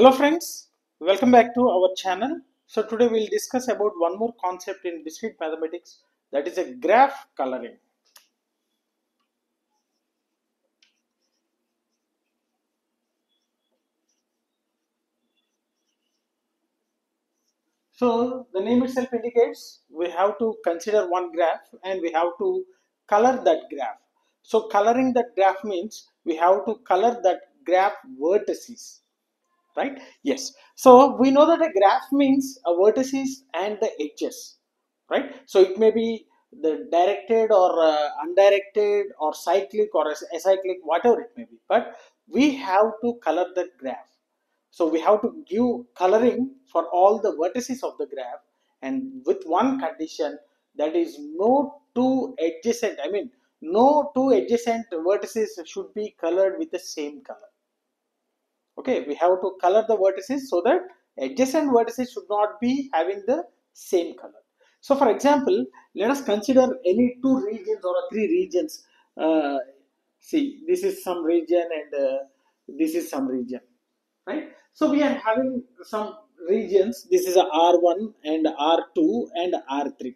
Hello friends, welcome back to our channel. So today we'll discuss about one more concept in discrete mathematics, that is a graph coloring. So the name itself indicates we have to consider one graph and we have to color that graph. So coloring that graph means we have to color that graph vertices. Right? Yes. So we know that a graph means a vertices and the edges, right? So it may be the directed or undirected or cyclic or acyclic, whatever it may be. But we have to color the graph. So we have to give coloring for all the vertices of the graph, and with one condition, that is no two adjacent vertices should be colored with the same color. Okay, we have to color the vertices so that adjacent vertices should not be having the same color. So for example, let us consider any two regions or three regions. See, this is some region and this is some region, right? So we are having some regions. This is a R1 and R2 and R3,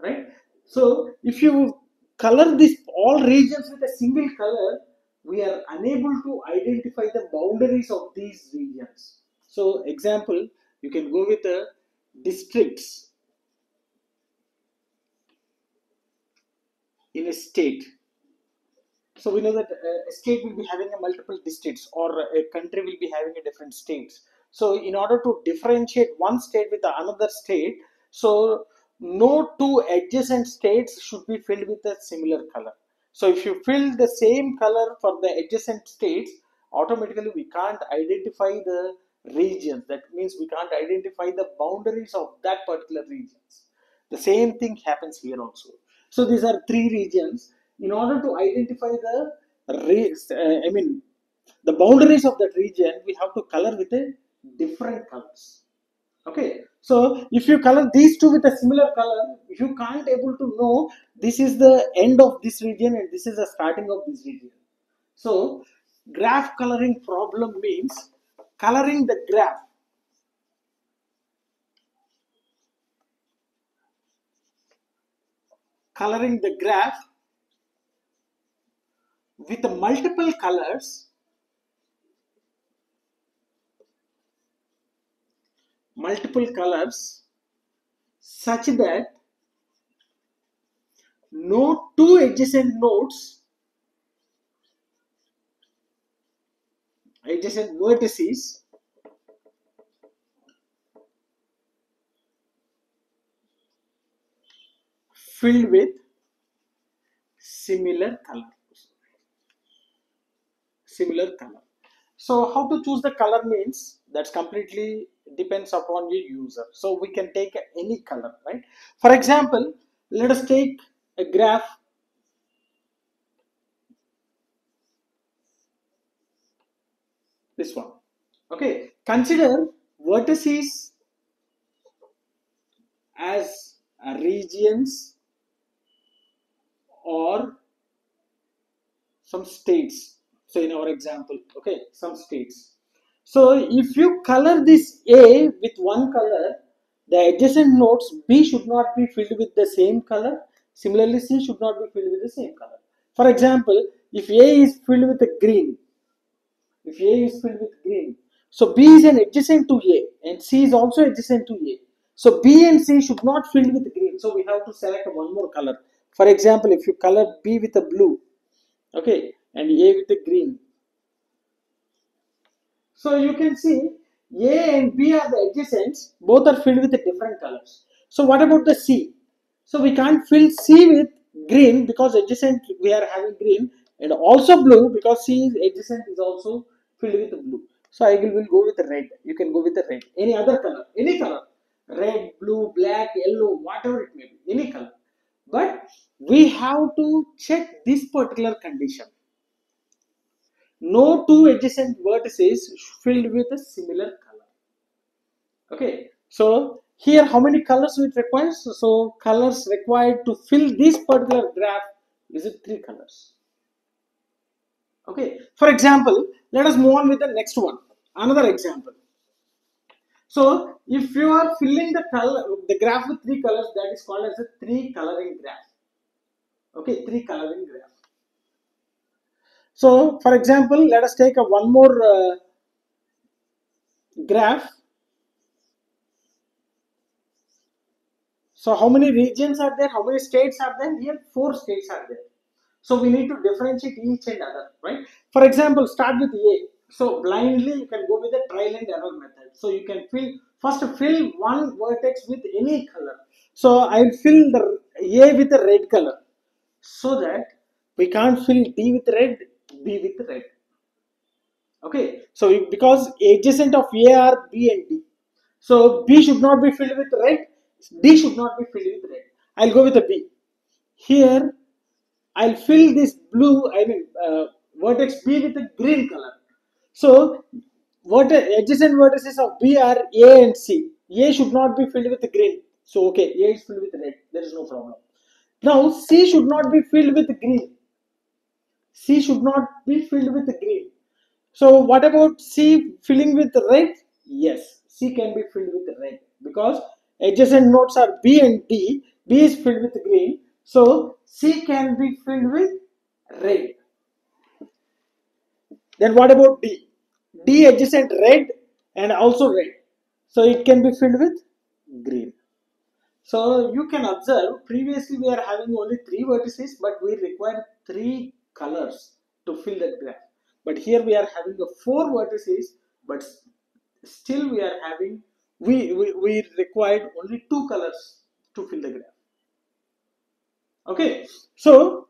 right? So if you color this all regions with a single color, we are unable to identify the boundaries of these regions. So example, you can go with the districts in a state. So we know that a state will be having a multiple districts, or a country will be having a different states. So in order to differentiate one state with another state, so no two adjacent states should be filled with a similar color. So if you fill the same color for the adjacent states, automatically we can't identify the regions. That means we can't identify the boundaries of that particular regions. The same thing happens here also. So these are three regions. In order to identify the the boundaries of that region, we have to color with a different colors. Okay, so if you color these two with a similar color, you can't able to know this is the end of this region and this is the starting of this region. So graph coloring problem means coloring the graph with multiple colors, such that no two adjacent nodes, adjacent vertices filled with similar color. So how to choose the color means that's completely depends upon your user. So we can take any color, right? For example, let us take a graph this one. Okay, consider vertices as regions or some states. So in our example, okay, some states. So if you color this A with one color, the adjacent nodes B should not be filled with the same color. Similarly, C should not be filled with the same color. For example, if A is filled with a green, so B is an adjacent to A and C is also adjacent to A. So B and C should not be filled with green. So we have to select one more color. For example, if you color B with a blue, okay, and A with a green. So you can see A and B are the adjacents, both are filled with different colors. So what about the C? So we can't fill C with green because adjacent we are having green, and also blue because C is adjacent is also filled with blue. So I will go with red. You can go with the red. Any other color, any color. Red, blue, black, yellow, whatever it may be, any color. But we have to check this particular condition. No two adjacent vertices filled with a similar color. Okay, so here how many colors it requires? So colors required to fill this particular graph is three colors. Okay, for example, let us move on with the next one. another example. So if you are filling the graph with three colors, that is called as a three coloring graph. Okay, three coloring graph. So for example, let us take one more graph. So how many regions are there? How many states are there? Here 4 states are there. So we need to differentiate each and other, right? For example, start with A. So blindly you can go with the trial and error method. So you can first fill one vertex with any color. So I will fill the A with a red color, so that we can't fill D with red, B with red. Okay, so because adjacent of A are B and D. So B should not be filled with red, D should not be filled with red. I'll go with a B. Here I'll fill this vertex B with a green color. So adjacent vertices of B are A and C. A should not be filled with green. So okay, A is filled with red. There is no problem. Now C should not be filled with green. C should not be filled with green. So what about C filling with red? Yes, C can be filled with red because adjacent nodes are B and D. B is filled with green. So C can be filled with red. Then what about D? D adjacent red and also red. So it can be filled with green. So you can observe previously we are having only 3 vertices, but we require 3 colors to fill that graph. But here we are having 4 vertices, but still we are having we required only 2 colors to fill the graph. Okay, so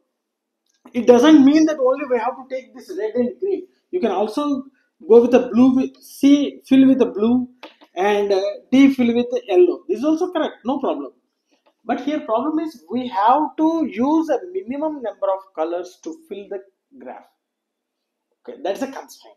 it doesn't mean that only we have to take this red and green. You can also go with a blue, C fill with a blue and D fill with the yellow. This is also correct, no problem. But here problem is we have to use a minimum number of colors to fill the graph. Okay, that's a constraint.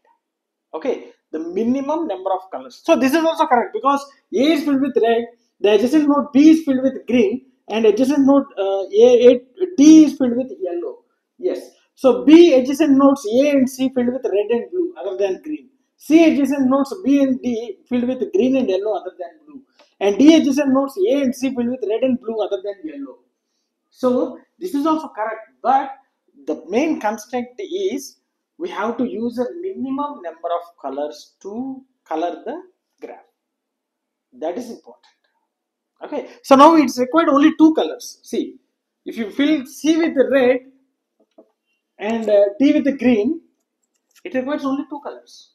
Okay, the minimum number of colors. So this is also correct because A is filled with red, the adjacent node B is filled with green, and adjacent node D is filled with yellow. Yes, so B adjacent nodes A and C filled with red and blue other than green. C adjacent nodes B and D filled with green and yellow other than blue. And D adjacent nodes A and C filled with red and blue other than yellow. So this is also correct, but the main constraint is we have to use a minimum number of colors to color the graph. That is important. Okay, so now it's required only 2 colors. See, if you fill C with the red and D with the green, it requires only 2 colors,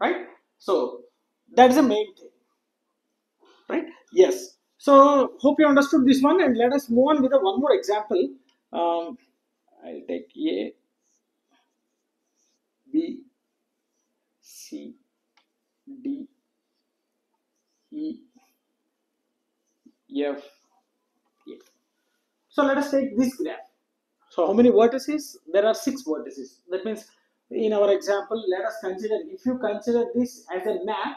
right? So that's the main thing, right? Yes, so hope you understood this one, and let us move on with one more example. I'll take A, B, C, D, E, F, F. So let us take this graph. So how many vertices? There are 6 vertices. That means in our example, let us consider, if you consider this as a map,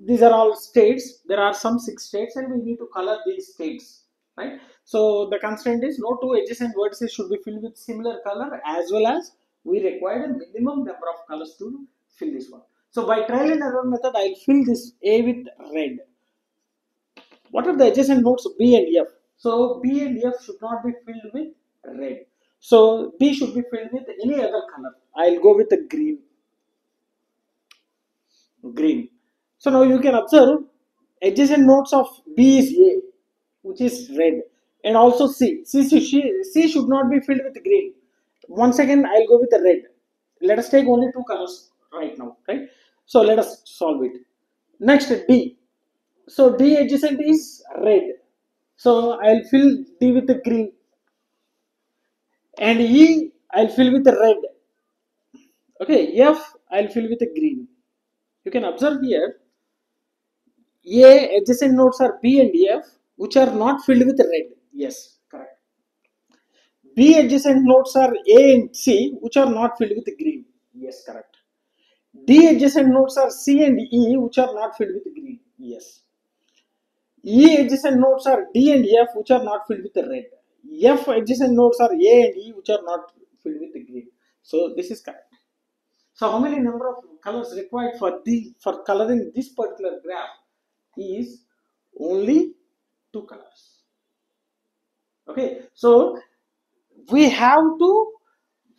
these are all states. There are some 6 states and we need to color these states, right? So the constraint is no 2 adjacent vertices should be filled with similar color, as well as we require a minimum number of colors to fill this one. So by trial and error method, I will fill this A with red. What are the adjacent nodes B and F? So B and F should not be filled with red. So B should be filled with any other color. I'll go with the green. Green. So now you can observe adjacent nodes of B is A, which is red, and also C. C should not be filled with green. Once again, I'll go with the red. Let us take only 2 colors right now, right? So let us solve it. Next, D. So D adjacent is red. So I'll fill D with the green. And E, I'll fill with the red. Okay, F, I'll fill with the green. You can observe here, A adjacent nodes are B and F, which are not filled with red. Yes, correct. B adjacent nodes are A and C, which are not filled with green. Yes, correct. D adjacent nodes are C and E, which are not filled with green. Yes. E adjacent nodes are D and F, which are not filled with red. F adjacent nodes are A and E, which are not filled with green. So this is correct. So how many number of colors required for coloring this particular graph is only 2 colors. Okay, so we have to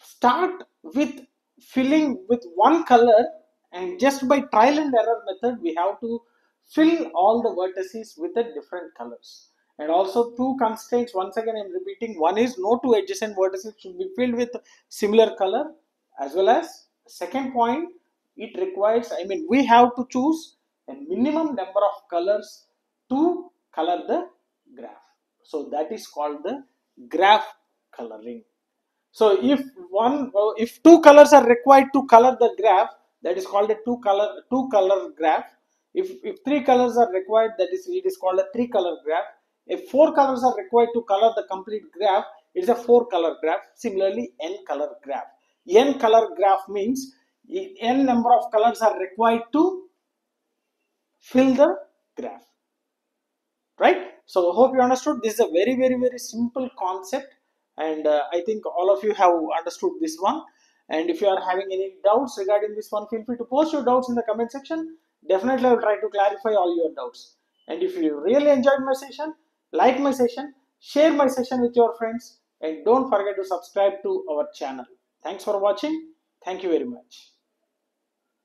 start with filling with 1 color, and just by trial and error method we have to fill all the vertices with the different colors. And also 2 constraints, once again I am repeating, one is no 2 adjacent vertices should be filled with similar color, as well as second point, it requires, we have to choose a minimum number of colors to color the graph. So that is called the graph coloring. So if 2 colors are required to color the graph, that is called a two color graph. If 3 colors are required, it is called a 3 color graph. If 4 colors are required to color the complete graph, it is a 4 color graph. Similarly, n color graph. N color graph means n number of colors are required to fill the graph. Right? So hope you understood. This is a very, very simple concept, and I think all of you have understood this one. And if you are having any doubts regarding this one, feel free to post your doubts in the comment section. Definitely I will try to clarify all your doubts. And if you really enjoyed my session, like my session, share my session with your friends, and don't forget to subscribe to our channel. Thanks for watching. Thank you very much.